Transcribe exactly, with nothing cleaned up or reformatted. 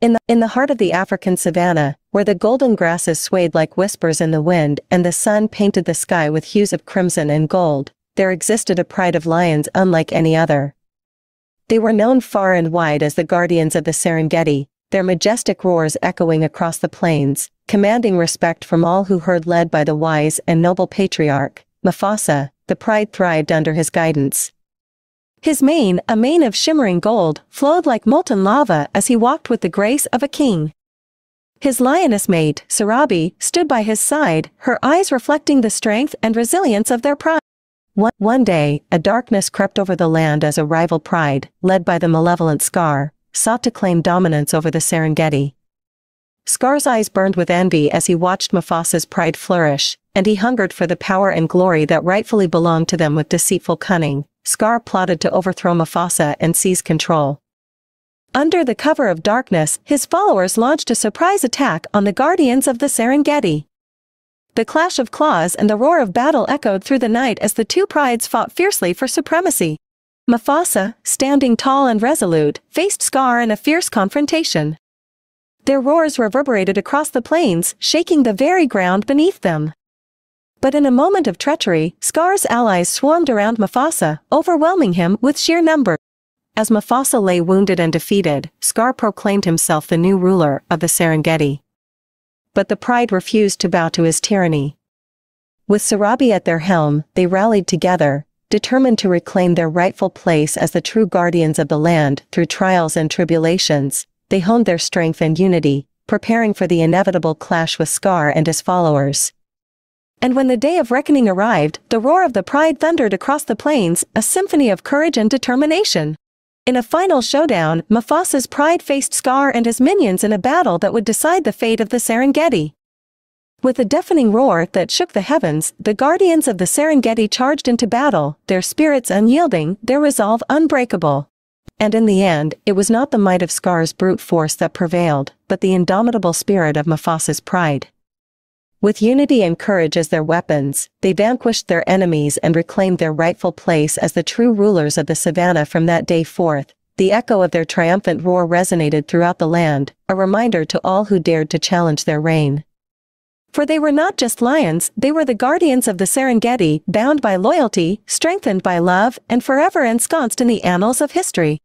In the, in the heart of the African savanna, where the golden grasses swayed like whispers in the wind and the sun painted the sky with hues of crimson and gold, there existed a pride of lions unlike any other. They were known far and wide as the guardians of the Serengeti, their majestic roars echoing across the plains, commanding respect from all who heard, led by the wise and noble patriarch, Mufasa. The pride thrived under his guidance. His mane, a mane of shimmering gold, flowed like molten lava as he walked with the grace of a king. His lioness mate, Sarabi, stood by his side, her eyes reflecting the strength and resilience of their pride. One, one day, a darkness crept over the land as a rival pride, led by the malevolent Scar, sought to claim dominance over the Serengeti. Scar's eyes burned with envy as he watched Mufasa's pride flourish, and he hungered for the power and glory that rightfully belonged to them. With deceitful cunning, Scar plotted to overthrow Mufasa and seize control. Under the cover of darkness, his followers launched a surprise attack on the guardians of the Serengeti. The clash of claws and the roar of battle echoed through the night as the two prides fought fiercely for supremacy. Mufasa, standing tall and resolute, faced Scar in a fierce confrontation. Their roars reverberated across the plains, shaking the very ground beneath them. But in a moment of treachery, Scar's allies swarmed around Mufasa, overwhelming him with sheer numbers. As Mufasa lay wounded and defeated, Scar proclaimed himself the new ruler of the Serengeti. But the pride refused to bow to his tyranny. With Sarabi at their helm, they rallied together, determined to reclaim their rightful place as the true guardians of the land. Through trials and tribulations, they honed their strength and unity, preparing for the inevitable clash with Scar and his followers. And when the day of reckoning arrived, the roar of the pride thundered across the plains, a symphony of courage and determination. In a final showdown, Mufasa's pride faced Scar and his minions in a battle that would decide the fate of the Serengeti. With a deafening roar that shook the heavens, the guardians of the Serengeti charged into battle, their spirits unyielding, their resolve unbreakable. And in the end, it was not the might of Scar's brute force that prevailed, but the indomitable spirit of Mufasa's pride. With unity and courage as their weapons, they vanquished their enemies and reclaimed their rightful place as the true rulers of the savannah. From that day forth, the echo of their triumphant roar resonated throughout the land, a reminder to all who dared to challenge their reign. For they were not just lions, they were the guardians of the Serengeti, bound by loyalty, strengthened by love, and forever ensconced in the annals of history.